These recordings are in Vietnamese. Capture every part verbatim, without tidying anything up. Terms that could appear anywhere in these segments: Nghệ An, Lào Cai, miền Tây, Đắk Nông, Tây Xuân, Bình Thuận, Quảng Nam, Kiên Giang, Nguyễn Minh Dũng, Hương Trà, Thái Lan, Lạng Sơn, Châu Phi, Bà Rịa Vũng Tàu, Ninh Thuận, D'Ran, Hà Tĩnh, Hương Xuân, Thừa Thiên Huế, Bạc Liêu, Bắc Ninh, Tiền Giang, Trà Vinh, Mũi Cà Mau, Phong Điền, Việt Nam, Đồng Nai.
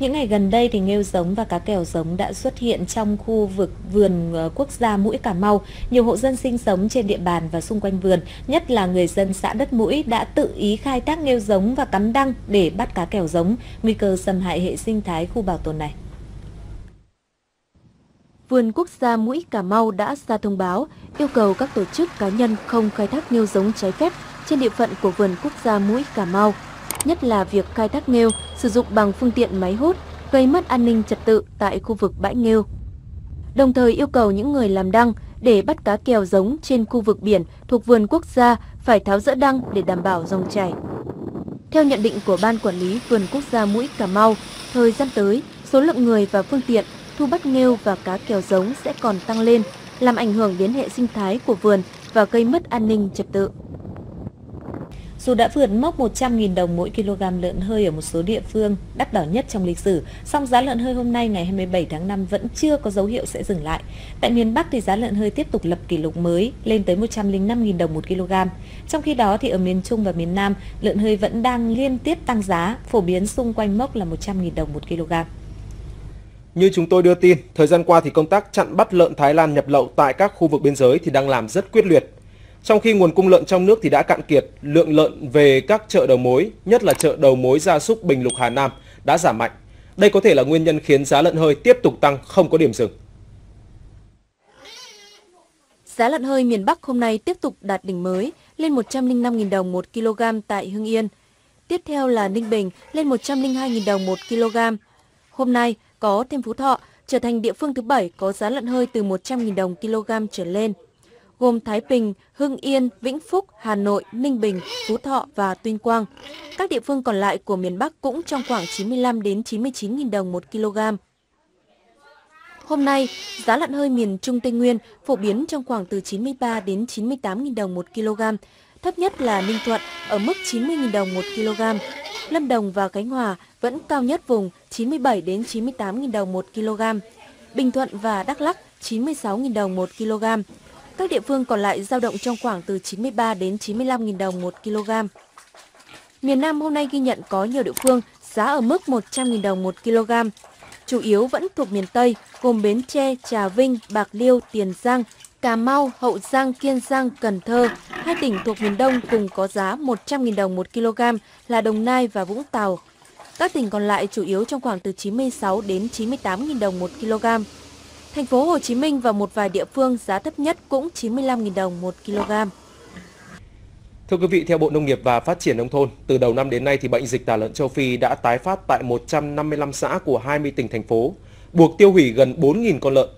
Những ngày gần đây thì nghêu giống và cá kèo giống đã xuất hiện trong khu vực vườn quốc gia Mũi Cà Mau. Nhiều hộ dân sinh sống trên địa bàn và xung quanh vườn, nhất là người dân xã Đất Mũi đã tự ý khai thác nghêu giống và cắm đăng để bắt cá kèo giống, nguy cơ xâm hại hệ sinh thái khu bảo tồn này. Vườn quốc gia Mũi Cà Mau đã ra thông báo yêu cầu các tổ chức cá nhân không khai thác nghêu giống trái phép trên địa phận của vườn quốc gia Mũi Cà Mau, nhất là việc khai thác nghêu sử dụng bằng phương tiện máy hút gây mất an ninh trật tự tại khu vực bãi nghêu. Đồng thời yêu cầu những người làm đăng để bắt cá kèo giống trên khu vực biển thuộc vườn quốc gia phải tháo dỡ đăng để đảm bảo dòng chảy. Theo nhận định của Ban Quản lý Vườn Quốc gia Mũi Cà Mau, thời gian tới, số lượng người và phương tiện thu bắt nghêu và cá kèo giống sẽ còn tăng lên, làm ảnh hưởng đến hệ sinh thái của vườn và gây mất an ninh trật tự. Dù đã vượt mốc một trăm nghìn đồng mỗi kg lợn hơi ở một số địa phương đắt đỏ nhất trong lịch sử, song giá lợn hơi hôm nay ngày hai mươi bảy tháng năm vẫn chưa có dấu hiệu sẽ dừng lại. Tại miền Bắc thì giá lợn hơi tiếp tục lập kỷ lục mới lên tới một trăm lẻ năm nghìn đồng một kg. Trong khi đó thì ở miền Trung và miền Nam, lợn hơi vẫn đang liên tiếp tăng giá, phổ biến xung quanh mốc là một trăm nghìn đồng một kg. Như chúng tôi đưa tin, thời gian qua thì công tác chặn bắt lợn Thái Lan nhập lậu tại các khu vực biên giới thì đang làm rất quyết liệt. Trong khi nguồn cung lợn trong nước thì đã cạn kiệt, lượng lợn về các chợ đầu mối, nhất là chợ đầu mối gia súc Bình Lục Hà Nam đã giảm mạnh. Đây có thể là nguyên nhân khiến giá lợn hơi tiếp tục tăng không có điểm dừng. Giá lợn hơi miền Bắc hôm nay tiếp tục đạt đỉnh mới lên một trăm lẻ năm nghìn đồng một kg tại Hưng Yên. Tiếp theo là Ninh Bình lên một trăm lẻ hai nghìn đồng một kg. Hôm nay có thêm Phú Thọ trở thành địa phương thứ bảy có giá lợn hơi từ một trăm nghìn đồng kg trở lên, gồm Thái Bình, Hưng Yên, Vĩnh Phúc, Hà Nội, Ninh Bình, Phú Thọ và Tuyên Quang. Các địa phương còn lại của miền Bắc cũng trong khoảng chín mươi lăm đến chín mươi chín nghìn đồng một kg. Hôm nay, giá lợn hơi miền Trung Tây Nguyên phổ biến trong khoảng từ chín mươi ba đến chín mươi tám nghìn đồng một kg, thấp nhất là Ninh Thuận ở mức chín mươi nghìn đồng một kg. Lâm Đồng và Khánh Hòa vẫn cao nhất vùng chín mươi bảy đến chín mươi tám nghìn đồng một kg. Bình Thuận và Đắk Lắk chín mươi sáu nghìn đồng một kg. Các địa phương còn lại dao động trong khoảng từ chín mươi ba đến chín mươi lăm nghìn đồng một kg. Miền Nam hôm nay ghi nhận có nhiều địa phương giá ở mức một trăm nghìn đồng một kg. Chủ yếu vẫn thuộc miền Tây, gồm Bến Tre, Trà Vinh, Bạc Liêu, Tiền Giang, Cà Mau, Hậu Giang, Kiên Giang, Cần Thơ. Hai tỉnh thuộc miền Đông cùng có giá một trăm nghìn đồng một kg là Đồng Nai và Vũng Tàu. Các tỉnh còn lại chủ yếu trong khoảng từ chín mươi sáu đến chín mươi tám nghìn đồng một kg. Thành phố Hồ Chí Minh và một vài địa phương giá thấp nhất cũng chín mươi lăm nghìn đồng một kg. Thưa quý vị, theo Bộ Nông nghiệp và Phát triển Nông thôn, từ đầu năm đến nay thì bệnh dịch tả lợn châu Phi đã tái phát tại một trăm năm mươi lăm xã của hai mươi tỉnh thành phố, buộc tiêu hủy gần bốn nghìn con lợn.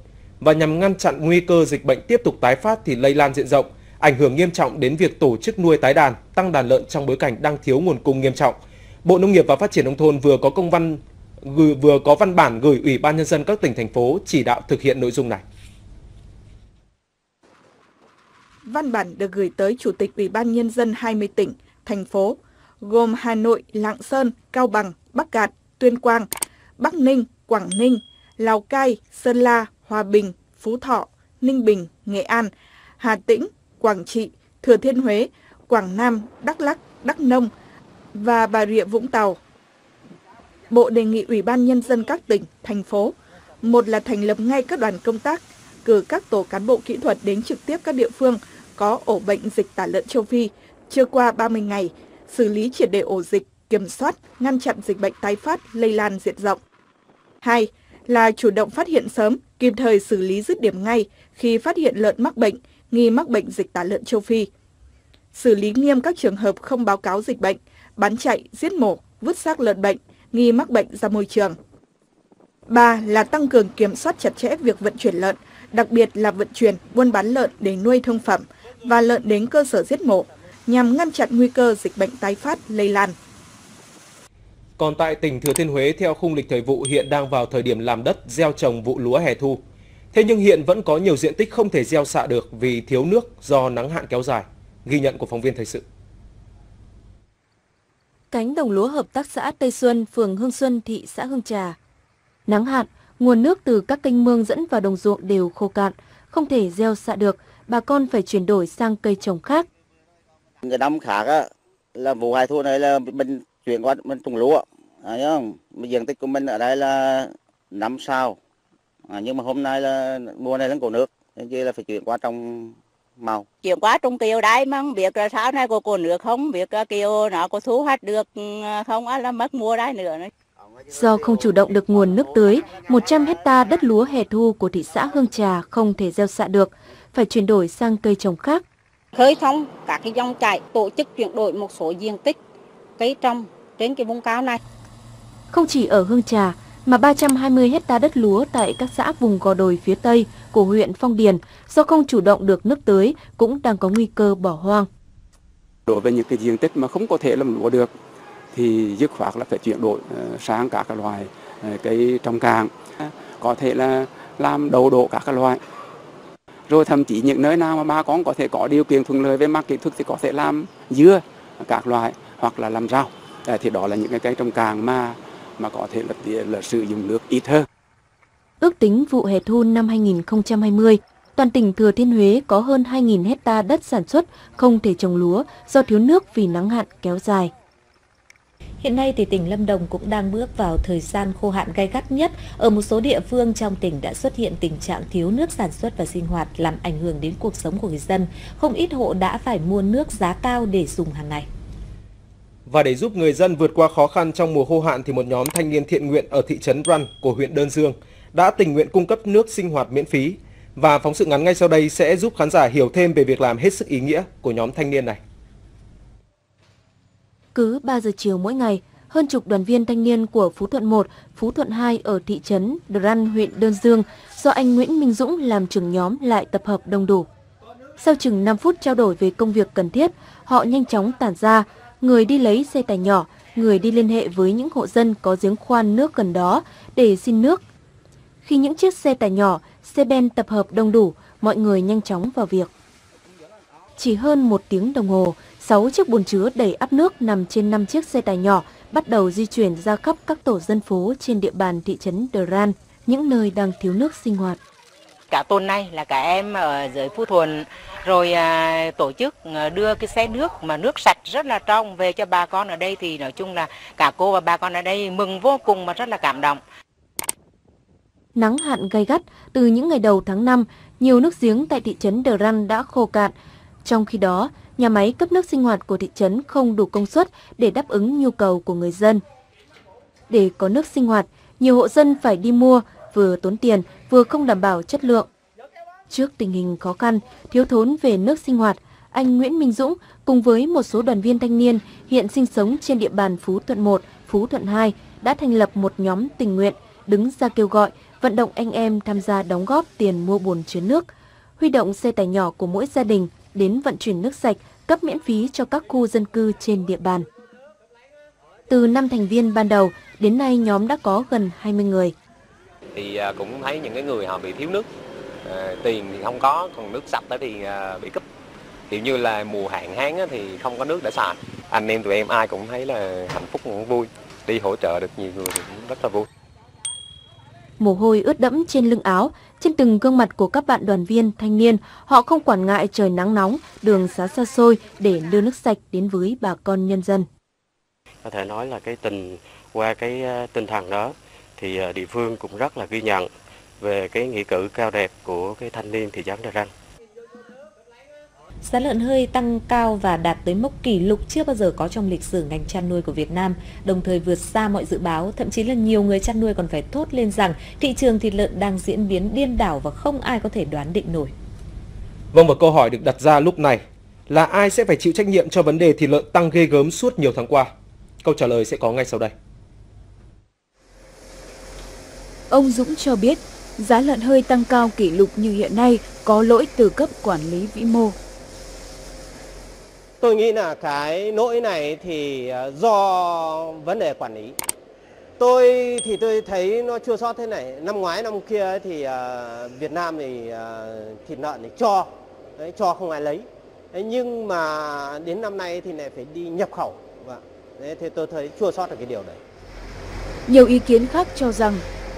Và nhằm ngăn chặn nguy cơ dịch bệnh tiếp tục tái phát thì lây lan diện rộng, ảnh hưởng nghiêm trọng đến việc tổ chức nuôi tái đàn, tăng đàn lợn trong bối cảnh đang thiếu nguồn cung nghiêm trọng, Bộ Nông nghiệp và Phát triển Nông thôn vừa có công văn vừa có văn bản gửi Ủy ban Nhân dân các tỉnh, thành phố chỉ đạo thực hiện nội dung này. Văn bản được gửi tới Chủ tịch Ủy ban Nhân dân hai mươi tỉnh, thành phố, gồm Hà Nội, Lạng Sơn, Cao Bằng, Bắc Kạn, Tuyên Quang, Bắc Ninh, Quảng Ninh, Lào Cai, Sơn La, Hòa Bình, Phú Thọ, Ninh Bình, Nghệ An, Hà Tĩnh, Quảng Trị, Thừa Thiên Huế, Quảng Nam, Đắk Lắk, Đắk Nông và Bà Rịa Vũng Tàu. Bộ đề nghị Ủy ban Nhân dân các tỉnh, thành phố, một là thành lập ngay các đoàn công tác, cử các tổ cán bộ kỹ thuật đến trực tiếp các địa phương có ổ bệnh dịch tả lợn châu Phi chưa qua ba mươi ngày, xử lý triệt để ổ dịch, kiểm soát, ngăn chặn dịch bệnh tái phát, lây lan diện rộng. Hai là chủ động phát hiện sớm, kịp thời xử lý dứt điểm ngay khi phát hiện lợn mắc bệnh, nghi mắc bệnh dịch tả lợn châu Phi. Xử lý nghiêm các trường hợp không báo cáo dịch bệnh, bán chạy, giết mổ, vứt xác lợn bệnh, nghi mắc bệnh ra môi trường. Ba là tăng cường kiểm soát chặt chẽ việc vận chuyển lợn, đặc biệt là vận chuyển, buôn bán lợn để nuôi thương phẩm và lợn đến cơ sở giết mổ, nhằm ngăn chặn nguy cơ dịch bệnh tái phát, lây lan. Còn tại tỉnh Thừa Thiên Huế, theo khung lịch thời vụ hiện đang vào thời điểm làm đất, gieo trồng vụ lúa hè thu. Thế nhưng hiện vẫn có nhiều diện tích không thể gieo xạ được vì thiếu nước do nắng hạn kéo dài. Ghi nhận của phóng viên thời sự. Cánh đồng lúa hợp tác xã Tây Xuân, phường Hương Xuân, thị xã Hương Trà. Nắng hạn, nguồn nước từ các kênh mương dẫn vào đồng ruộng đều khô cạn, không thể gieo xạ được, bà con phải chuyển đổi sang cây trồng khác. Cái năm khác á, là vụ hè thu này là mình chuyển qua mình trồng lúa, Đấy không? Diện tích của mình ở đây là năm sao. À, nhưng mà hôm nay là mùa này là cổ nước, nên chỉ là phải chuyển qua trong màu. Chuyển qua trong kiều đây mà không biết là sao này có cổ nước không, biết kiều nó có thu hoạch được không á là mất mùa đây nữa. Do không chủ động được nguồn nước tưới, một trăm hecta đất lúa hè thu của thị xã Hương Trà không thể gieo xạ được, phải chuyển đổi sang cây trồng khác. Khơi thông các cái dòng chảy, tổ chức chuyển đổi một số diện tích cây trồng trên cái vùng cao này. Không chỉ ở Hương Trà mà ba trăm hai mươi hecta đất lúa tại các xã vùng gò đồi phía Tây của huyện Phong Điền do không chủ động được nước tưới cũng đang có nguy cơ bỏ hoang. Đối với những cái diện tích mà không có thể làm lúa được thì dứt khoát là phải chuyển đổi sang các loài cây trồng càng, có thể là làm đầu độ các loài. Rồi thậm chí những nơi nào mà bà con có thể có điều kiện thuận lợi về mặt kỹ thuật thì có thể làm dưa các loại hoặc là làm rau. Thì đó là những cái cây trồng càng mà mà có thể là, là sử dụng nước ít hơn. Ước tính vụ hè thu năm hai nghìn không trăm hai mươi, toàn tỉnh Thừa Thiên Huế có hơn hai nghìn hecta đất sản xuất không thể trồng lúa do thiếu nước vì nắng hạn kéo dài. Hiện nay thì tỉnh Lâm Đồng cũng đang bước vào thời gian khô hạn gay gắt nhất. Ở một số địa phương trong tỉnh đã xuất hiện tình trạng thiếu nước sản xuất và sinh hoạt làm ảnh hưởng đến cuộc sống của người dân. Không ít hộ đã phải mua nước giá cao để dùng hàng ngày. Và để giúp người dân vượt qua khó khăn trong mùa khô hạn thì một nhóm thanh niên thiện nguyện ở thị trấn D'Ran của huyện Đơn Dương đã tình nguyện cung cấp nước sinh hoạt miễn phí. Và phóng sự ngắn ngay sau đây sẽ giúp khán giả hiểu thêm về việc làm hết sức ý nghĩa của nhóm thanh niên này. Cứ ba giờ chiều mỗi ngày, hơn chục đoàn viên thanh niên của Phú Thuận một, Phú Thuận hai ở thị trấn D'Ran, huyện Đơn Dương do anh Nguyễn Minh Dũng làm trưởng nhóm lại tập hợp đông đủ. Sau chừng năm phút trao đổi về công việc cần thiết, họ nhanh chóng tản ra, người đi lấy xe tải nhỏ, người đi liên hệ với những hộ dân có giếng khoan nước gần đó để xin nước. Khi những chiếc xe tải nhỏ, xe ben tập hợp đông đủ, mọi người nhanh chóng vào việc. Chỉ hơn một tiếng đồng hồ, sáu chiếc bồn chứa đầy áp nước nằm trên năm chiếc xe tải nhỏ bắt đầu di chuyển ra khắp các tổ dân phố trên địa bàn thị trấn D'Ran, những nơi đang thiếu nước sinh hoạt. Cả tuần nay là cả em ở dưới Phú Thuận rồi à, tổ chức đưa cái xe nước mà nước sạch rất là trong về cho bà con ở đây, thì nói chung là cả cô và bà con ở đây mừng vô cùng và rất là cảm động. Nắng hạn gay gắt từ những ngày đầu tháng năm, nhiều nước giếng tại thị trấn D'Ran đã khô cạn. Trong khi đó, nhà máy cấp nước sinh hoạt của thị trấn không đủ công suất để đáp ứng nhu cầu của người dân. Để có nước sinh hoạt, nhiều hộ dân phải đi mua, vừa tốn tiền, vừa không đảm bảo chất lượng. Trước tình hình khó khăn, thiếu thốn về nước sinh hoạt, anh Nguyễn Minh Dũng cùng với một số đoàn viên thanh niên hiện sinh sống trên địa bàn Phú Thuận một, Phú Thuận hai đã thành lập một nhóm tình nguyện đứng ra kêu gọi, vận động anh em tham gia đóng góp tiền mua bồn chứa nước, huy động xe tải nhỏ của mỗi gia đình đến vận chuyển nước sạch cấp miễn phí cho các khu dân cư trên địa bàn. Từ năm thành viên ban đầu, đến nay nhóm đã có gần hai mươi người. Thì cũng thấy những cái người họ bị thiếu nước, tiền thì không có, còn nước sạch thì bị cúp. Kiểu như là mùa hạn hán thì không có nước để xài. Anh em tụi em ai cũng thấy là hạnh phúc, cũng vui, đi hỗ trợ được nhiều người thì cũng rất là vui. Mồ hôi ướt đẫm trên lưng áo, trên từng gương mặt của các bạn đoàn viên thanh niên, họ không quản ngại trời nắng nóng, đường xá xa xôi để đưa nước sạch đến với bà con nhân dân. Có thể nói là cái tình qua cái tinh thần đó thì địa phương cũng rất là ghi nhận về cái nghĩa cử cao đẹp của cái thanh niên thị trấn D'Ran. Giá lợn hơi tăng cao và đạt tới mốc kỷ lục chưa bao giờ có trong lịch sử ngành chăn nuôi của Việt Nam, đồng thời vượt xa mọi dự báo, thậm chí là nhiều người chăn nuôi còn phải thốt lên rằng thị trường thịt lợn đang diễn biến điên đảo và không ai có thể đoán định nổi. Vâng, một câu hỏi được đặt ra lúc này là ai sẽ phải chịu trách nhiệm cho vấn đề thịt lợn tăng ghê gớm suốt nhiều tháng qua? Câu trả lời sẽ có ngay sau đây. Ông Dũng cho biết, giá lợn hơi tăng cao kỷ lục như hiện nay có lỗi từ cấp quản lý vĩ mô. Tôi nghĩ là cái lỗi này thì do vấn đề quản lý. Tôi thì tôi thấy nó chưa sót thế này. Năm ngoái năm kia thì Việt Nam thì thịt lợn thì cho, đấy, cho không ai lấy. Đấy, nhưng mà đến năm nay thì lại phải đi nhập khẩu. Đấy, thì tôi thấy chưa sót được cái điều đấy. Nhiều ý kiến khác cho rằng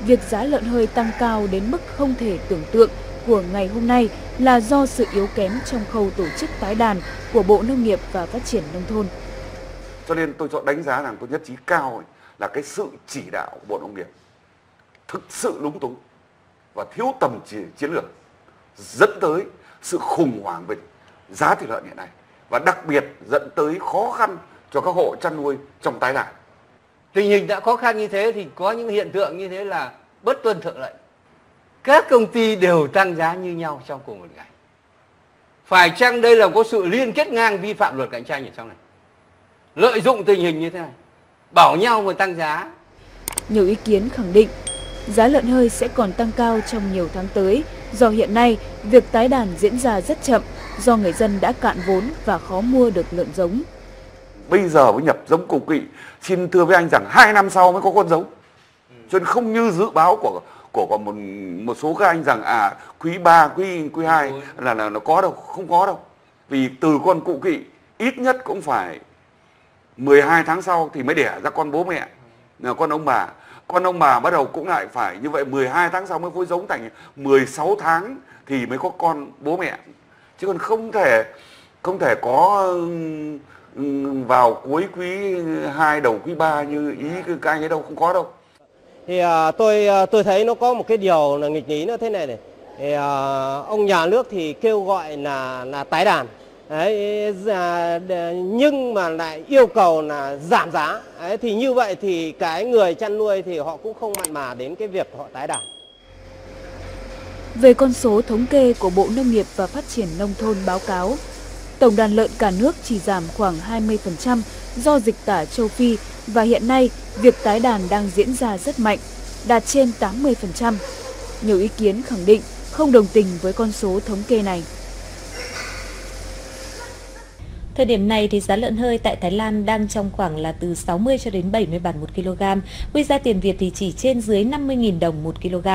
việc giá lợn hơi tăng cao đến mức không thể tưởng tượng của ngày hôm nay là do sự yếu kém trong khâu tổ chức tái đàn của Bộ Nông nghiệp và Phát triển Nông thôn. Cho nên tôi chọn đánh giá rằng tôi nhất trí cao ấy, là cái sự chỉ đạo của Bộ Nông nghiệp thực sự lúng túng và thiếu tầm chiến lược, dẫn tới sự khủng hoảng về giá thịt lợn hiện nay và đặc biệt dẫn tới khó khăn cho các hộ chăn nuôi trong tái đàn. Tình hình đã khó khăn như thế thì có những hiện tượng như thế là bất tuân thượng lệnh. Các công ty đều tăng giá như nhau trong cùng một ngày. Phải chăng đây là có sự liên kết ngang vi phạm luật cạnh tranh ở trong này? Lợi dụng tình hình như thế này, bảo nhau mà tăng giá. Nhiều ý kiến khẳng định giá lợn hơi sẽ còn tăng cao trong nhiều tháng tới do hiện nay việc tái đàn diễn ra rất chậm do người dân đã cạn vốn và khó mua được lợn giống. Bây giờ mới nhập giống cầu kỳ, xin thưa với anh rằng hai năm sau mới có con giống. Cho nên không như dự báo của của, của một một số các anh rằng à quý ba, quý quý hai là là nó có đâu, không có đâu. Vì từ con cụ kỵ ít nhất cũng phải mười hai tháng sau thì mới đẻ ra con bố mẹ, con ông bà. Con ông bà bắt đầu cũng lại phải như vậy, mười hai tháng sau mới phối giống thành mười sáu tháng thì mới có con bố mẹ. Chứ còn không thể không thể có vào cuối quý hai đầu quý ba như ý các anh ấy đâu, không có đâu. Thì à, tôi tôi thấy nó có một cái điều là nghịch lý nó thế này này. Thì, à, ông nhà nước thì kêu gọi là là tái đàn. Đấy, à, nhưng mà lại yêu cầu là giảm giá. Đấy, thì như vậy thì cái người chăn nuôi thì họ cũng không mặn mà đến cái việc họ tái đàn. Về con số thống kê của Bộ Nông nghiệp và Phát triển Nông thôn báo cáo, tổng đàn lợn cả nước chỉ giảm khoảng hai mươi phần trăm do dịch tả châu Phi và hiện nay việc tái đàn đang diễn ra rất mạnh, đạt trên tám mươi phần trăm. Nhiều ý kiến khẳng định không đồng tình với con số thống kê này. Thời điểm này thì giá lợn hơi tại Thái Lan đang trong khoảng là từ sáu mươi cho đến bảy mươi baht một kg, với giá tiền Việt thì chỉ trên dưới năm mươi nghìn đồng một kg.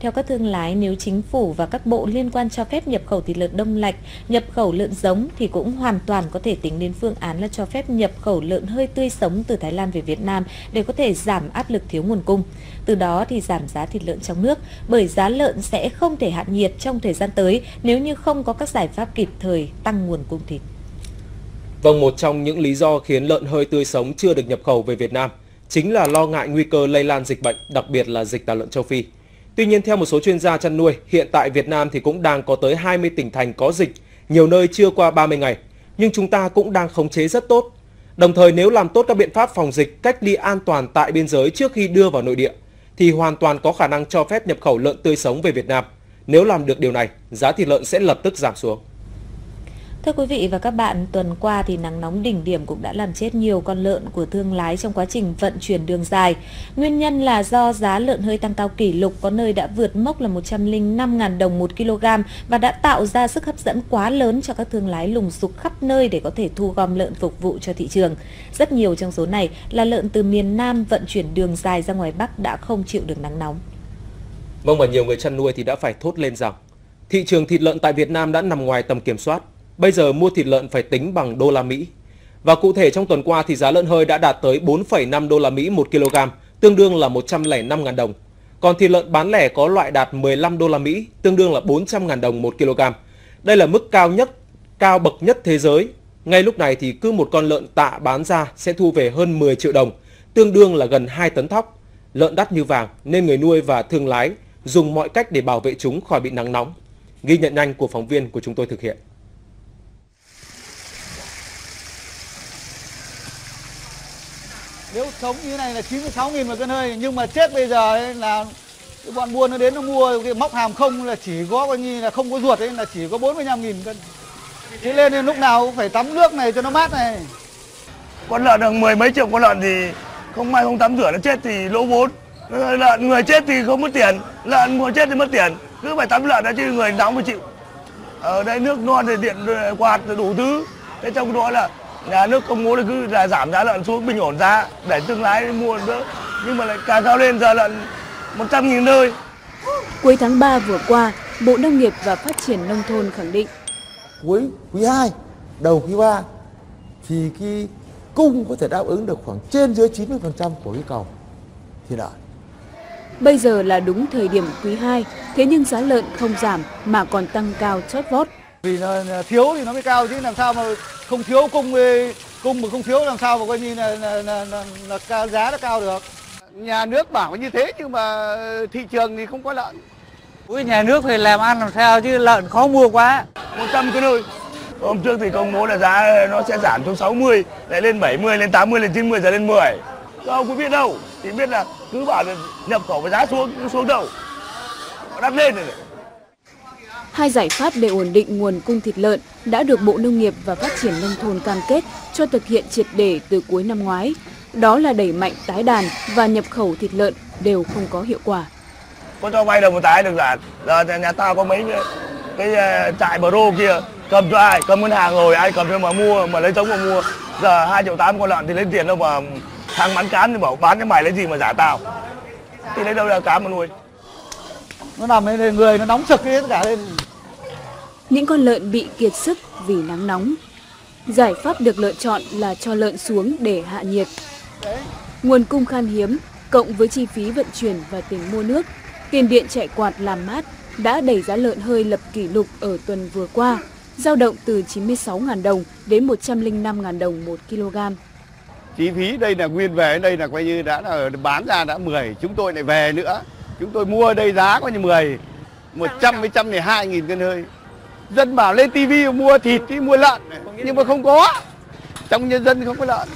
Theo các thương lái, nếu chính phủ và các bộ liên quan cho phép nhập khẩu thịt lợn đông lạnh, nhập khẩu lợn giống thì cũng hoàn toàn có thể tính đến phương án là cho phép nhập khẩu lợn hơi tươi sống từ Thái Lan về Việt Nam để có thể giảm áp lực thiếu nguồn cung. Từ đó thì giảm giá thịt lợn trong nước, bởi giá lợn sẽ không thể hạ nhiệt trong thời gian tới nếu như không có các giải pháp kịp thời tăng nguồn cung thịt. Vâng, một trong những lý do khiến lợn hơi tươi sống chưa được nhập khẩu về Việt Nam chính là lo ngại nguy cơ lây lan dịch bệnh, đặc biệt là dịch tả lợn châu Phi. Tuy nhiên, theo một số chuyên gia chăn nuôi, hiện tại Việt Nam thì cũng đang có tới hai mươi tỉnh thành có dịch, nhiều nơi chưa qua ba mươi ngày, nhưng chúng ta cũng đang khống chế rất tốt. Đồng thời, nếu làm tốt các biện pháp phòng dịch, cách ly an toàn tại biên giới trước khi đưa vào nội địa, thì hoàn toàn có khả năng cho phép nhập khẩu lợn tươi sống về Việt Nam. Nếu làm được điều này, giá thịt lợn sẽ lập tức giảm xuống. Thưa quý vị và các bạn, tuần qua thì nắng nóng đỉnh điểm cũng đã làm chết nhiều con lợn của thương lái trong quá trình vận chuyển đường dài. Nguyên nhân là do giá lợn hơi tăng cao kỷ lục, có nơi đã vượt mốc là một trăm lẻ năm nghìn đồng một kg và đã tạo ra sức hấp dẫn quá lớn cho các thương lái lùng sục khắp nơi để có thể thu gom lợn phục vụ cho thị trường. Rất nhiều trong số này là lợn từ miền Nam vận chuyển đường dài ra ngoài Bắc đã không chịu được nắng nóng. Vâng, và nhiều người chăn nuôi thì đã phải thốt lên rằng thị trường thịt lợn tại Việt Nam đã nằm ngoài tầm kiểm soát. Bây giờ mua thịt lợn phải tính bằng đô la Mỹ. Và cụ thể trong tuần qua thì giá lợn hơi đã đạt tới bốn phẩy năm đô la Mỹ một kg, tương đương là một trăm lẻ năm nghìn đồng. Còn thịt lợn bán lẻ có loại đạt mười lăm đô la Mỹ, tương đương là bốn trăm nghìn đồng một kg. Đây là mức cao nhất, cao bậc nhất thế giới. Ngay lúc này thì cứ một con lợn tạ bán ra sẽ thu về hơn mười triệu đồng, tương đương là gần hai tấn thóc. Lợn đắt như vàng nên người nuôi và thương lái dùng mọi cách để bảo vệ chúng khỏi bị nắng nóng. Ghi nhận nhanh của phóng viên của chúng tôi thực hiện. Nếu sống như thế này là chín mươi sáu nghìn một cân hơi, nhưng mà chết bây giờ ấy là cái bọn buôn nó đến nó mua cái móc hàm không, là chỉ có coi như là không có ruột ấy, là chỉ có bốn mươi lăm nghìn cân. Thế lên nên lúc nào cũng phải tắm nước này cho nó mát này. Con lợn được mười mấy triệu con lợn thì không may không tắm rửa nó chết thì lỗ vốn. Lợn người chết thì không mất tiền, lợn mua chết thì mất tiền, cứ phải tắm lợn ra chứ người đóng mà chịu. Ở đây nước non thì điện quạt đủ thứ, thế trong đó là nhà nước công bố là cứ là giảm giá lợn xuống bình ổn giá để thương lái mua đỡ, nhưng mà lại càng cao lên, giờ lợn một trăm nghìn nơi. Cuối tháng ba vừa qua, Bộ Nông nghiệp và Phát triển Nông thôn khẳng định cuối quý hai, đầu quý ba thì cái cung có thể đáp ứng được khoảng trên dưới chín mươi phần trăm của cái cầu thì đã. Bây giờ là đúng thời điểm quý hai, thế nhưng giá lợn không giảm mà còn tăng cao chót vót. Vì nó thiếu thì nó mới cao chứ làm sao mà không thiếu cung, cung mà không thiếu làm sao mà coi như là, là, là, là, là giá nó cao được. Nhà nước bảo như thế nhưng mà thị trường thì không có lợn. Ui, nhà nước thì làm ăn làm sao chứ lợn khó mua quá. một trăm cái nồi. Hôm trước thì công bố là giá nó sẽ giảm xuống sáu mươi, lại lên bảy mươi, lên tám mươi, lên chín mươi, giờ lên mười. Không có biết đâu, thì biết là cứ bảo là nhập khẩu với giá xuống xuống đầu. Nó đắt lên rồi. Hai giải pháp để ổn định nguồn cung thịt lợn đã được Bộ Nông nghiệp và Phát triển Nông thôn cam kết cho thực hiện triệt để từ cuối năm ngoái. Đó là đẩy mạnh tái đàn và nhập khẩu thịt lợn đều không có hiệu quả. Có cho vay được một tái được là, là nhà tao có mấy cái trại bờ rô kia, cầm cho ai, cầm ngân hàng rồi, ai cầm cho mà mua, mà lấy trống mà mua. Giờ hai triệu tám con lợn thì lấy tiền đâu mà thằng bán cám thì bảo bán cái mày lấy gì mà giả tao. Thì lấy đâu là cám mà nuôi. Nó nằm lên người, nó nóng sực hết cả lên. Những con lợn bị kiệt sức vì nắng nóng. Giải pháp được lựa chọn là cho lợn xuống để hạ nhiệt. Nguồn cung khan hiếm, cộng với chi phí vận chuyển và tiền mua nước, tiền điện chạy quạt làm mát đã đẩy giá lợn hơi lập kỷ lục ở tuần vừa qua, dao động từ chín mươi sáu nghìn đồng đến một trăm linh năm nghìn đồng một kg. Chi phí đây là nguyên về đây là coi như đã là bán ra đã mười, chúng tôi lại về nữa. Chúng tôi mua đây giá coi như mười, một trăm mười hai nghìn cân hơi. Dân bảo lên tivi mua thịt, mua lợn, nhưng mà không có. Trong nhân dân không có lợn.